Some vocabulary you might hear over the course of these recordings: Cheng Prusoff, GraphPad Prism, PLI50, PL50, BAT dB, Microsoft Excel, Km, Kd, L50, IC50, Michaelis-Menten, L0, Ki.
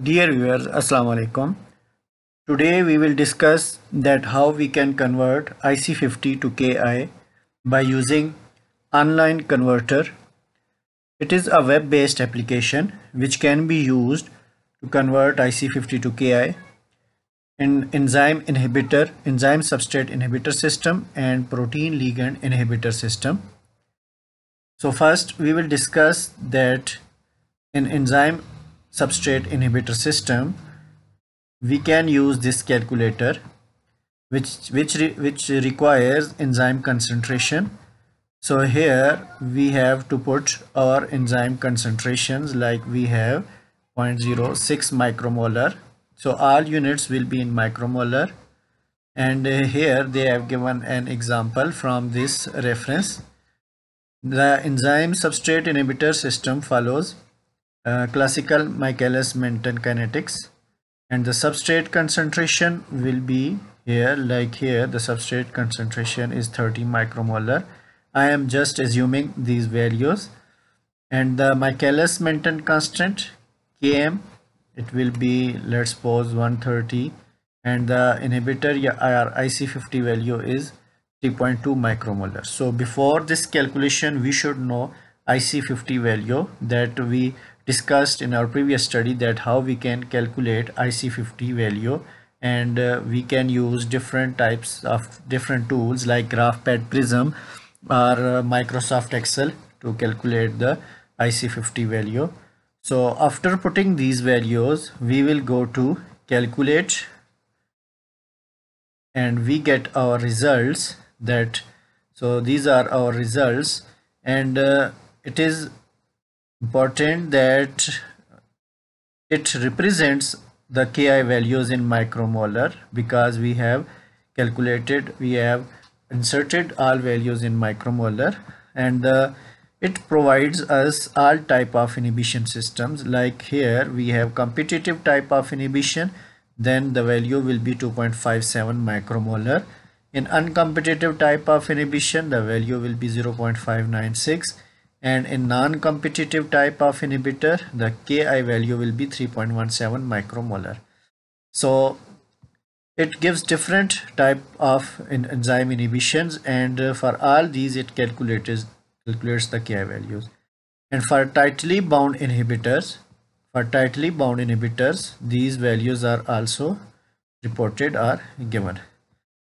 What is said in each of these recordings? Dear viewers, Assalamu alaikum. Today we will discuss that how we can convert IC50 to Ki by using online converter. It is a web-based application which can be used to convert IC50 to Ki in enzyme inhibitor, enzyme substrate inhibitor system and protein ligand inhibitor system. So first we will discuss that in enzyme substrate inhibitor system we can use this calculator which requires enzyme concentration. So here we have to put our enzyme concentrations, like we have 0.06 micromolar, so all units will be in micromolar, and here they have given an example from this reference. The enzyme substrate inhibitor system follows classical Michaelis-Menten kinetics, and the substrate concentration will be here, like here the substrate concentration is 30 micromolar. I am just assuming these values, and the Michaelis-Menten constant Km, it will be, let's suppose, 130, and the inhibitor or IC50 value is 3.2 micromolar. So before this calculation we should know IC50 value that we discussed in our previous study, that how we can calculate IC50 value, and we can use different types of different tools like GraphPad Prism or Microsoft Excel to calculate the IC50 value. So after putting these values we will go to calculate, and we get our results. That so these are our results, and it is important that it represents the Ki values in micromolar, because we have calculated, we have inserted all values in micromolar, and it provides us all type of inhibition systems. Like here we have competitive type of inhibition, then the value will be 2.57 micromolar. In uncompetitive type of inhibition the value will be 0.596, and in non-competitive type of inhibitor the Ki value will be 3.17 micromolar. So it gives different type of enzyme inhibitions, and for all these it calculates the Ki values. And for tightly bound inhibitors, these values are also reported or given.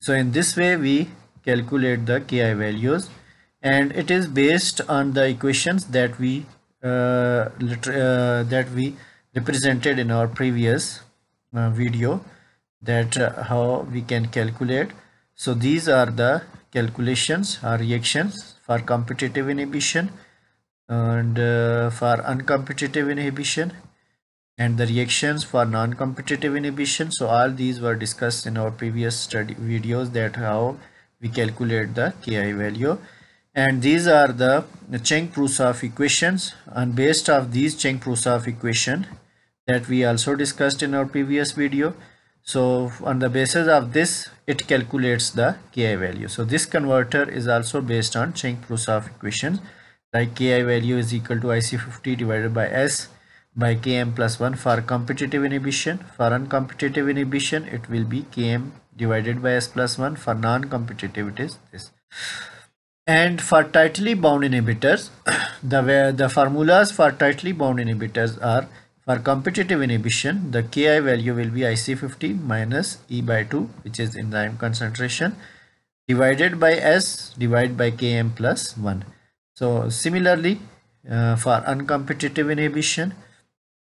So in this way we calculate the Ki values, and it is based on the equations that we represented in our previous video, that how we can calculate. So these are the calculations or reactions for competitive inhibition and for uncompetitive inhibition, and the reactions for non-competitive inhibition. So all these were discussed in our previous study videos, that how we calculate the Ki value. And these are the Cheng Prusoff equations, and based off these Cheng Prusoff equation that we also discussed in our previous video. So on the basis of this it calculates the Ki value. So this converter is also based on Cheng Prusoff equations, like Ki value is equal to IC50 divided by S by Km plus 1 for competitive inhibition. For uncompetitive inhibition it will be Km divided by S plus 1. For non-competitive it is this. And for tightly bound inhibitors, the formulas for tightly bound inhibitors are, for competitive inhibition the Ki value will be IC50 minus E by 2, which is enzyme concentration, divided by S divided by Km plus 1. So similarly for uncompetitive inhibition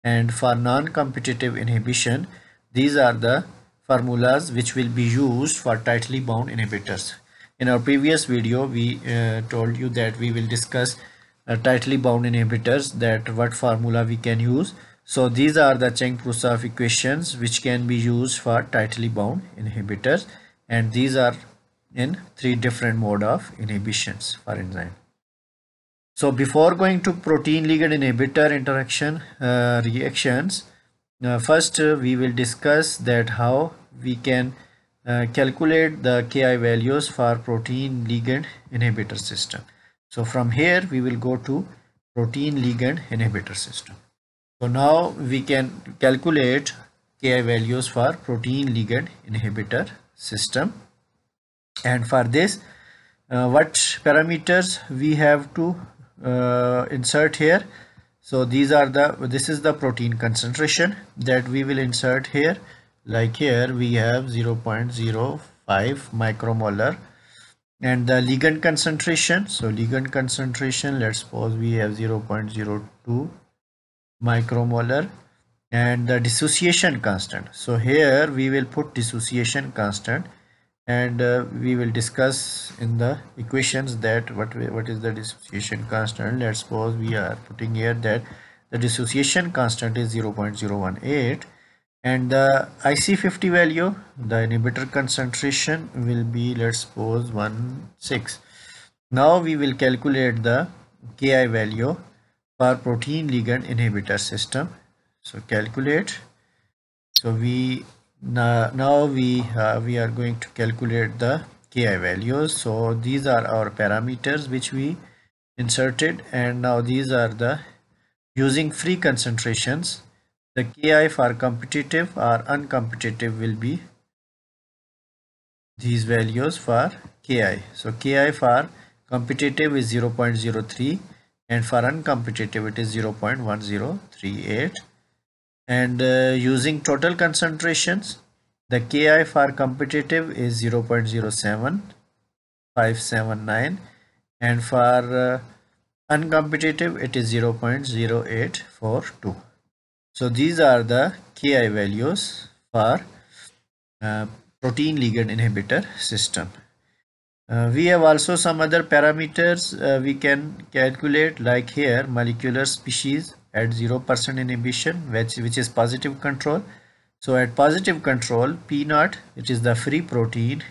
and for non-competitive inhibition, these are the formulas which will be used for tightly bound inhibitors. In our previous video we told you that we will discuss tightly bound inhibitors, that what formula we can use. So these are the Cheng Prusoff equations which can be used for tightly bound inhibitors, and these are in three different mode of inhibitions for enzyme. So before going to protein ligand inhibitor interaction reactions, first we will discuss that how we can calculate the Ki values for protein ligand inhibitor system. So from here we will go to protein ligand inhibitor system. So now we can Calculate Ki values for protein ligand inhibitor system. And for this, what parameters we have to insert here? So this is the protein concentration that we will insert here. Like here we have 0.05 micromolar, and the ligand concentration, so ligand concentration, let's suppose we have 0.02 micromolar, and the dissociation constant, so here we will put dissociation constant, and we will discuss in the equations that what is the dissociation constant. Let's suppose we are putting here that the dissociation constant is 0.018, and the IC50 value, the inhibitor concentration, will be, let's suppose, 16. Now we will calculate the Ki value for protein ligand inhibitor system. So calculate, so now we are going to calculate the Ki values. So these are our parameters which we inserted, and now these are the, using free concentrations, the Ki for competitive or uncompetitive will be these values for Ki. So Ki for competitive is 0.03, and for uncompetitive it is 0.1038. And using total concentrations, the Ki for competitive is 0.07579, and for uncompetitive it is 0.0842. So these are the Ki values for protein ligand inhibitor system. We have also some other parameters we can calculate, like here molecular species at 0% inhibition, which is positive control. So at positive control, P0, it is the free protein,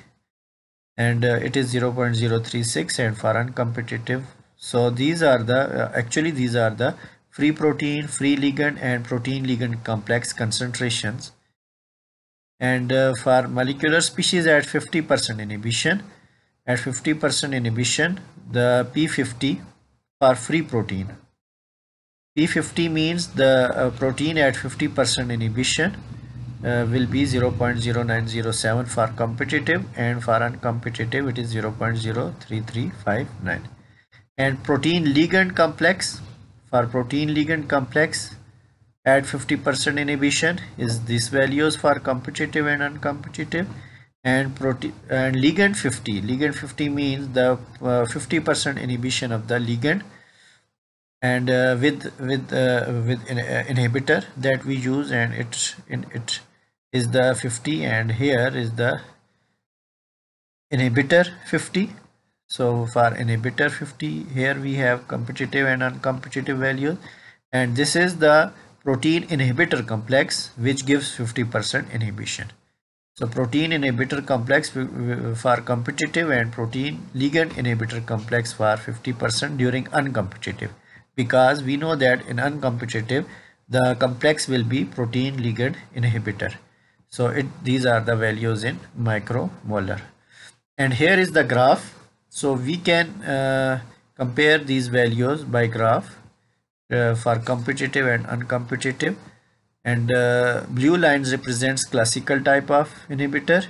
and it is 0.036, and for uncompetitive. So these are the these are the free protein, free ligand, and protein ligand complex concentrations. And for molecular species at 50% inhibition, at 50% inhibition, the P50 for free protein. P50 means the protein at 50% inhibition will be 0.0907 for competitive, and for uncompetitive it is 0.03359. And protein ligand complex, for protein ligand complex at 50% inhibition is these values for competitive and uncompetitive, and ligand 50 means the 50% inhibition of the ligand, and with inhibitor that we use, and it is the 50, and here is the inhibitor 50. So for inhibitor 50, here we have competitive and uncompetitive value, and this is the protein inhibitor complex which gives 50% inhibition. So protein inhibitor complex for competitive and protein ligand inhibitor complex for 50% during uncompetitive, because we know that in uncompetitive the complex will be protein ligand inhibitor. So these are the values in micromolar, and here is the graph. So we can compare these values by graph for competitive and uncompetitive, and blue lines represents classical type of inhibitor,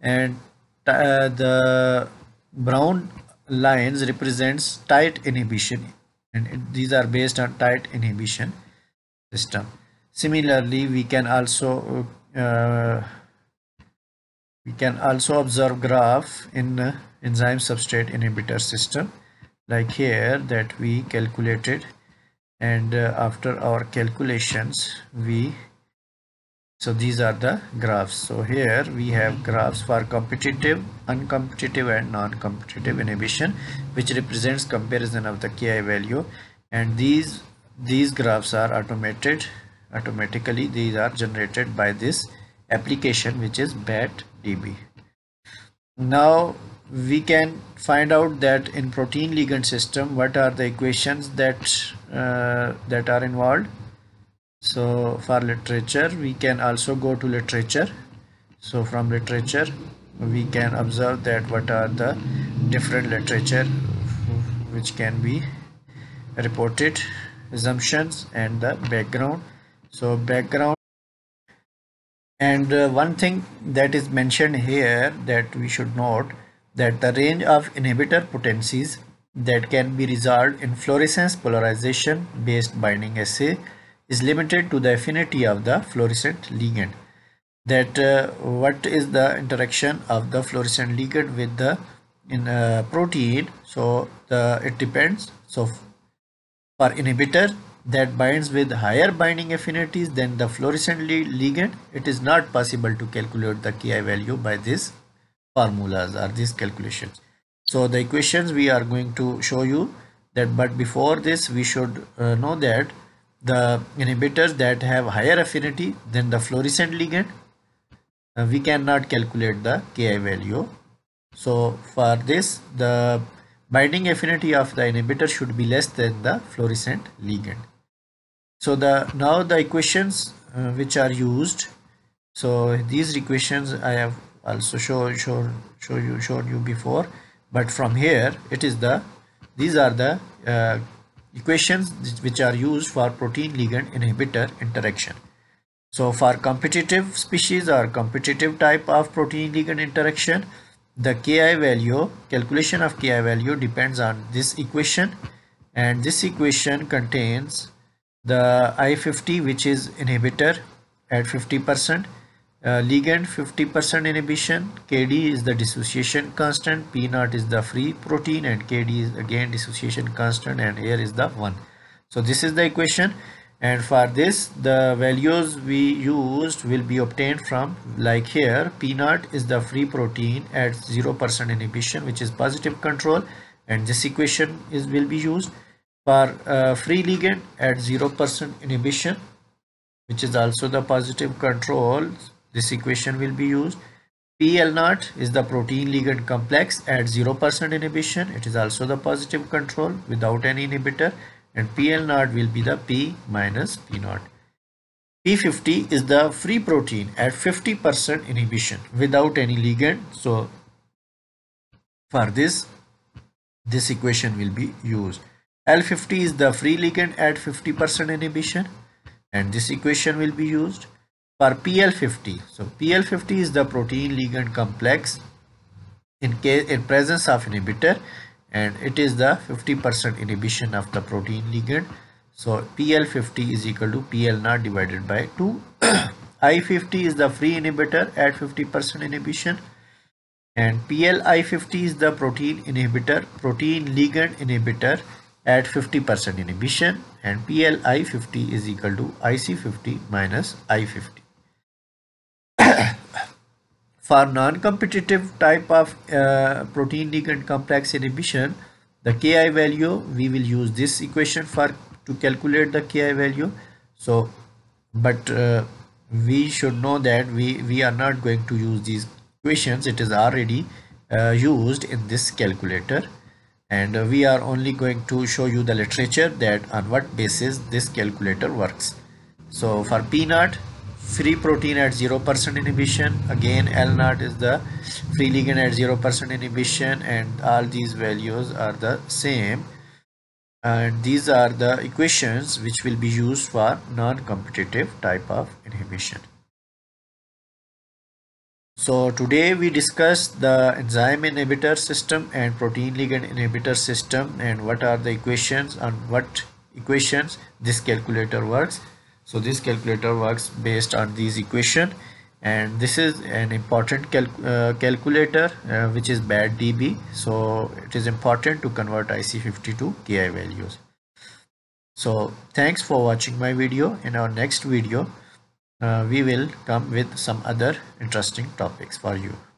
and the brown lines represents tight inhibition, and these are based on tight inhibition system. Similarly, we can also observe graph in enzyme substrate inhibitor system, like here that we calculated, and after our calculations so these are the graphs. So here we have graphs for competitive, uncompetitive, and non-competitive inhibition, which represents comparison of the Ki value, and these graphs are automatically these are generated by this application, which is BAT dB. Now we can find out that in protein ligand system what are the equations that are involved. So for literature, we can also go to literature. So from literature we can observe that what are the different literature which can be reported, assumptions, and the background. So background And one thing that is mentioned here that we should note, that the range of inhibitor potencies that can be resolved in fluorescence polarization based binding assay is limited to the affinity of the fluorescent ligand. That what is the interaction of the fluorescent ligand with the protein, so it depends. So for inhibitor that binds with higher binding affinities than the fluorescent ligand, it is not possible to calculate the Ki value by these formulas or these calculations. So the equations we are going to show you that, but before this we should know that the inhibitors that have higher affinity than the fluorescent ligand, we cannot calculate the Ki value. So for this, the binding affinity of the inhibitor should be less than the fluorescent ligand. So now the equations which are used, so these equations I have also shown you before, but from here it is these are the equations which are used for protein ligand inhibitor interaction. So for competitive species or competitive type of protein ligand interaction, the Ki value, calculation of Ki value depends on this equation, and this equation contains the IC50, which is inhibitor at 50%, ligand 50% inhibition, Kd is the dissociation constant, P0 is the free protein, and Kd is again dissociation constant, and here is the 1. So this is the equation, and for this the values we used will be obtained from, like here, P0 is the free protein at 0% inhibition, which is positive control, and this equation will be used for free ligand at 0% inhibition, which is also the positive control. This equation will be used. PL0 is the protein ligand complex at 0% inhibition. It is also the positive control without any inhibitor, and PL0 will be the P minus P0. P50 is the free protein at 50% inhibition without any ligand. So for this equation will be used. L50 is the free ligand at 50% inhibition, and this equation will be used. For PL50, so PL50 is the protein ligand complex in presence of inhibitor, and it is the 50% inhibition of the protein ligand. So PL50 is equal to PL0 divided by 2. I50 is the free inhibitor at 50% inhibition, and PLI50 is the protein ligand inhibitor at 50% inhibition, and PLI50 is equal to IC50 minus I50. For non-competitive type of protein ligand complex inhibition, the Ki value, we will use this equation to calculate the Ki value. So, but we should know that we are not going to use these equations. It is already used in this calculator, and we are only going to show you the literature that on what basis this calculator works. So for P0, free protein at 0% inhibition, again L0 is the free ligand at 0% inhibition, and all these values are the same, and these are the equations which will be used for non-competitive type of inhibition. So today we discussed the enzyme inhibitor system and protein ligand inhibitor system, and what are the equations, on what equations this calculator works. So this calculator works based on these equations, and this is an important calculator which is BAT dB. So it is important to convert IC50 to Ki values. So thanks for watching my video. In our next video, we will come with some other interesting topics for you.